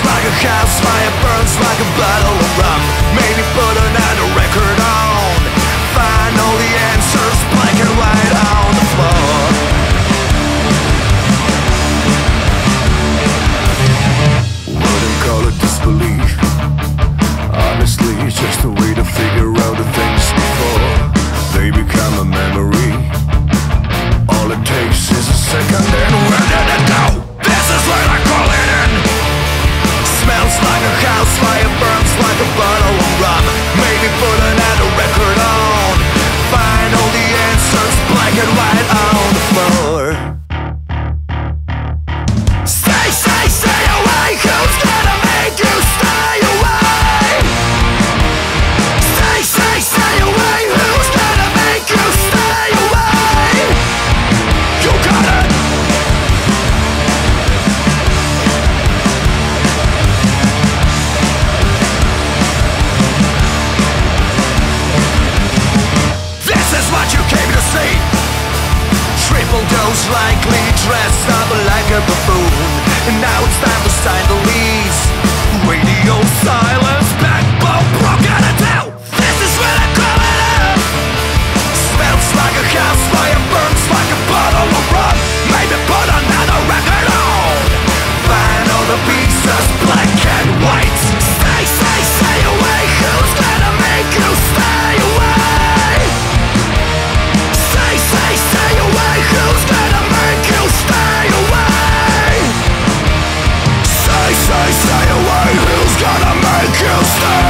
burns like a house fire, burns like a bottle of rum. Maybe put another record on, find all the answers black and white on the floor. Wouldn't call it disbelief, honestly, just a way to figure out the things before they become a memory. All it takes is a second, and where did it go? This is what I call it in. Smells like a house fire, burns like a bottle of rum. Maybe put another record on, find all the answers black and white on the floor. Stay, stay, stay away. Who's gonna make you stay away? Stay, stay, stay away. Who's gonna make you stay away? You got it. Triple dose, likely dressed up like a buffoon. And now it's time to sign the lease. Radio silence, backbone broken and out. This is what I call it up. Smells like a house fire, burns like a bottle of rum. Maybe put another record on, find all the pieces black and white. Stay, stay, stay away. Who's gonna make you stay away? Stay, stay, stay away. Who's gonna make you stay away? Stay, stay, stay away. Who's gonna make you stay away?